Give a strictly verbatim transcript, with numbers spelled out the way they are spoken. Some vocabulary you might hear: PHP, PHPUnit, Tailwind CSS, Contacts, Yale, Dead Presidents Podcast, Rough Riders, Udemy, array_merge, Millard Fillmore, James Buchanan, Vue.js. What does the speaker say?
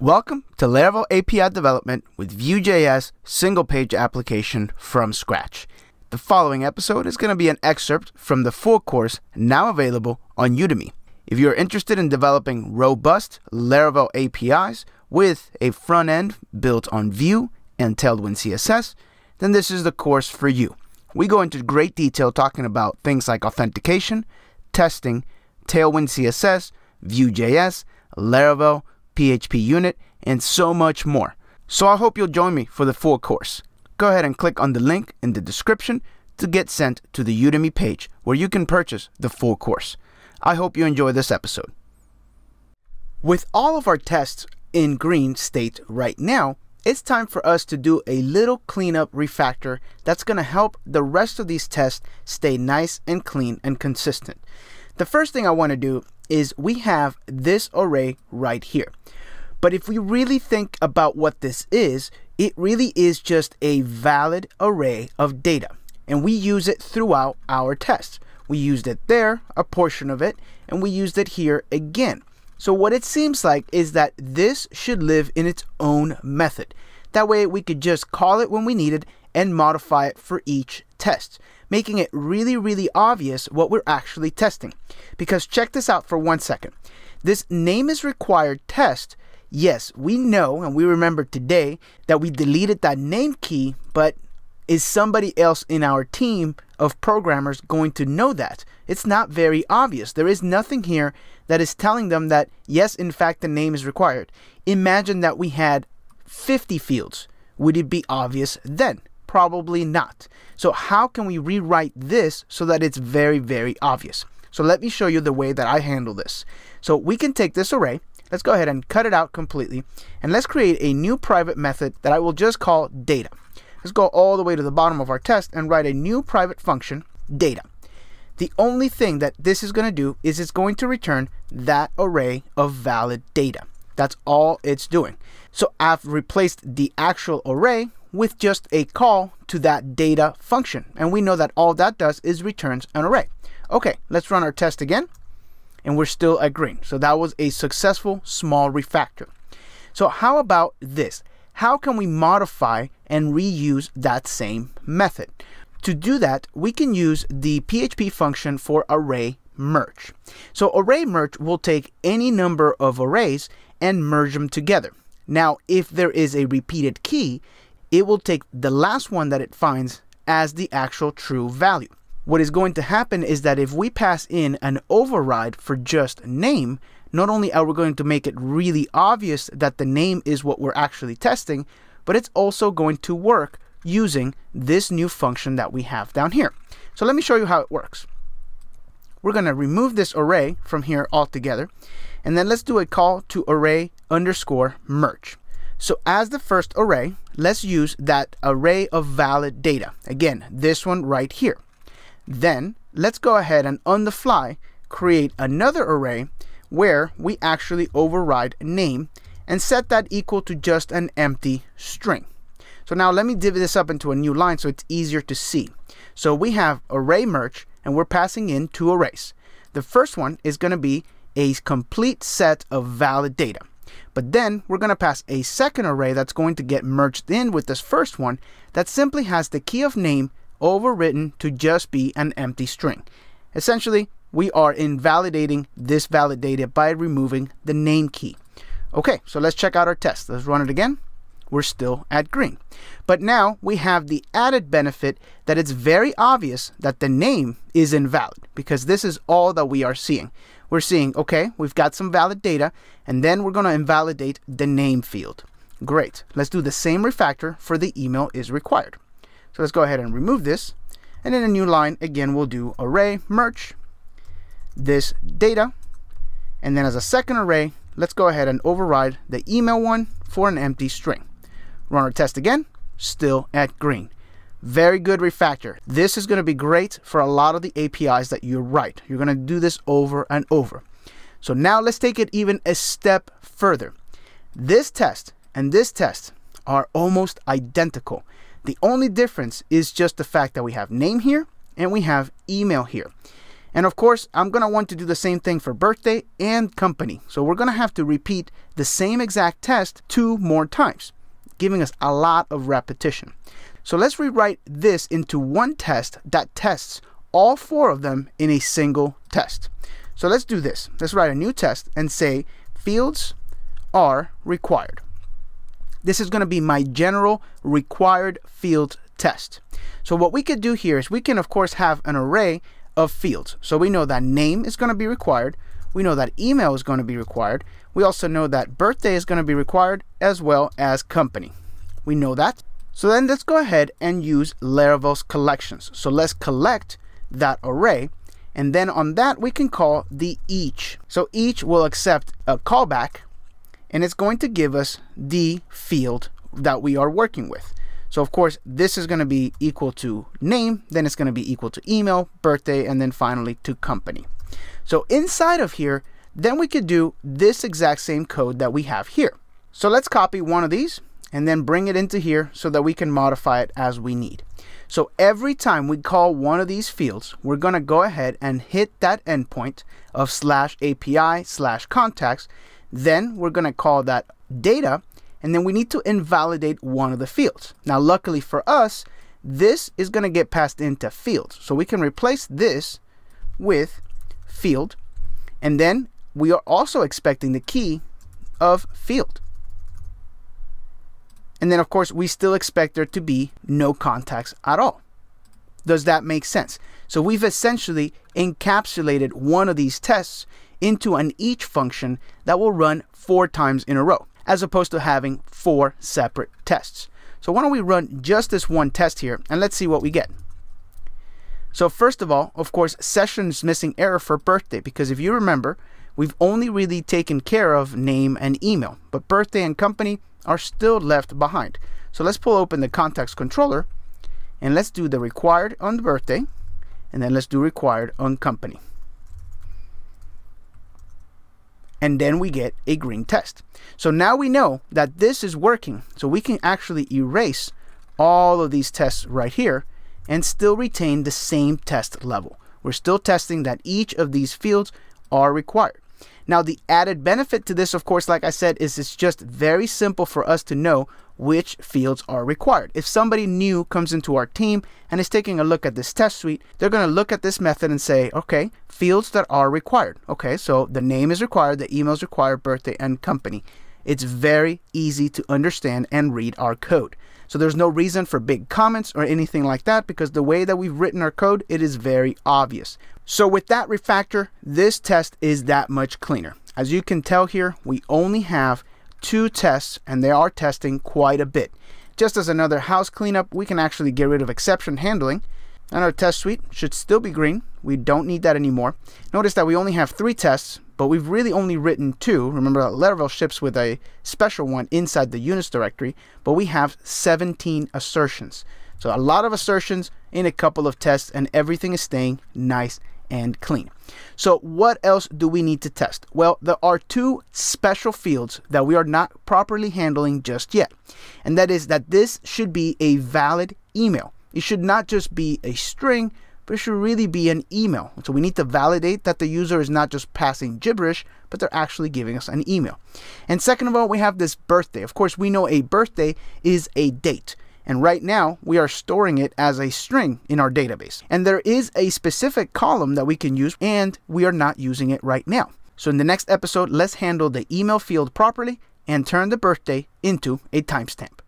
Welcome to Laravel A P I development with Vue.js single page application from scratch. The following episode is going to be an excerpt from the full course now available on Udemy. If you're interested in developing robust Laravel A P Is with a front end built on Vue and Tailwind C S S, then this is the course for you. We go into great detail talking about things like authentication, testing, Tailwind C S S, Vue.js, Laravel, PHPUnit, and so much more. So I hope you'll join me for the full course. Go ahead and click on the link in the description to get sent to the Udemy page where you can purchase the full course. I hope you enjoy this episode. With all of our tests in green state right now, it's time for us to do a little cleanup refactor that's going to help the rest of these tests stay nice and clean and consistent. The first thing I want to do is we have this array right here. But if we really think about what this is, it really is just a valid array of data. And we use it throughout our tests. We used it there, a portion of it, and we used it here again. So what it seems like is that this should live in its own method. That way we could just call it when we need it and modify it for each test, making it really, really obvious what we're actually testing. Because check this out for one second. This name is required test. Yes, we know and we remember today that we deleted that name key, but is somebody else in our team of programmers going to know that? It's not very obvious. There is nothing here that is telling them that, yes, in fact, the name is required. Imagine that we had fifty fields. Would it be obvious then? Probably not. So how can we rewrite this so that it's very, very obvious? So let me show you the way that I handle this. So we can take this array. Let's go ahead and cut it out completely. And let's create a new private method that I will just call data. Let's go all the way to the bottom of our test and write a new private function, data. The only thing that this is going to do is it's going to return that array of valid data. That's all it's doing. So I've replaced the actual array with just a call to that data function. And we know that all that does is returns an array. Okay, let's run our test again. And we're still at green. So that was a successful small refactor. So how about this? How can we modify and reuse that same method? To do that, we can use the P H P function for array merge. So array merge will take any number of arrays and merge them together. Now, if there is a repeated key, it will take the last one that it finds as the actual true value. What is going to happen is that if we pass in an override for just name, not only are we going to make it really obvious that the name is what we're actually testing, but it's also going to work using this new function that we have down here. So let me show you how it works. We're going to remove this array from here altogether, and then let's do a call to array underscore merge. So as the first array, let's use that array of valid data. Again, this one right here. Then let's go ahead and on the fly create another array where we actually override name and set that equal to just an empty string. So now let me divvy this up into a new line so it's easier to see. So we have array merge and we're passing in two arrays. The first one is going to be a complete set of valid data. But then we're going to pass a second array that's going to get merged in with this first one that simply has the key of name overwritten to just be an empty string. Essentially, we are invalidating this valid data by removing the name key. Okay, so let's check out our test. Let's run it again. We're still at green. But now we have the added benefit that it's very obvious that the name is invalid because this is all that we are seeing. We're seeing, okay, we've got some valid data, and then we're going to invalidate the name field. Great. Let's do the same refactor for the email is required. So let's go ahead and remove this. And in a new line, again, we'll do array merge this data. And then as a second array, let's go ahead and override the email one for an empty string. Run our test again, still at green. Very good refactor. This is going to be great for a lot of the A P Is that you write. You're going to do this over and over. So now let's take it even a step further. This test and this test are almost identical. The only difference is just the fact that we have name here and we have email here. And of course, I'm going to want to do the same thing for birthday and company. So we're going to have to repeat the same exact test two more times, giving us a lot of repetition. So let's rewrite this into one test that tests all four of them in a single test. So let's do this. Let's write a new test and say fields are required. This is going to be my general required field test. So what we could do here is we can, of course, have an array of fields. So we know that name is going to be required. We know that email is going to be required. We also know that birthday is going to be required, as well as company. We know that. So then let's go ahead and use Laravel's collections. So let's collect that array. And then on that, we can call the each. So each will accept a callback, and it's going to give us the field that we are working with. So of course, this is going to be equal to name, then it's going to be equal to email, birthday, and then finally to company. So inside of here, then we could do this exact same code that we have here. So let's copy one of these and then bring it into here so that we can modify it as we need. So every time we call one of these fields, we're going to go ahead and hit that endpoint of slash A P I slash contacts. Then we're going to call that data, and then we need to invalidate one of the fields. Now, luckily for us, this is going to get passed into fields. So we can replace this with field, and then we are also expecting the key of field. And then, of course, we still expect there to be no contacts at all. Does that make sense? So we've essentially encapsulated one of these tests into an each function that will run four times in a row, as opposed to having four separate tests. So why don't we run just this one test here, and let's see what we get. So first of all, of course, session is missing error for birthday, because if you remember, we've only really taken care of name and email, but birthday and company are still left behind. So let's pull open the contacts controller, and let's do the required on the birthday, and then let's do required on company. And then we get a green test. So now we know that this is working. So we can actually erase all of these tests right here and still retain the same test level. We're still testing that each of these fields are required. Now, the added benefit to this, of course, like I said, is it's just very simple for us to know which fields are required. If somebody new comes into our team and is taking a look at this test suite, they're going to look at this method and say, okay, fields that are required. Okay, so the name is required, the email is required, birthday, and company. It's very easy to understand and read our code. So there's no reason for big comments or anything like that, because the way that we've written our code, it is very obvious. So with that refactor, this test is that much cleaner. As you can tell here, we only have two tests, and they are testing quite a bit. Just as another house cleanup, we can actually get rid of exception handling, and our test suite should still be green. We don't need that anymore. Notice that we only have three tests, but we've really only written two. Remember that Laravel ships with a special one inside the units directory, but we have seventeen assertions. So a lot of assertions in a couple of tests, and everything is staying nice and clean. So what else do we need to test? Well, there are two special fields that we are not properly handling just yet. And that is that this should be a valid email. It should not just be a string, but it should really be an email. So we need to validate that the user is not just passing gibberish, but they're actually giving us an email. And second of all, we have this birthday. Of course, we know a birthday is a date. And right now, we are storing it as a string in our database. And there is a specific column that we can use, and we are not using it right now. So in the next episode, let's handle the email field properly and turn the birthday into a timestamp.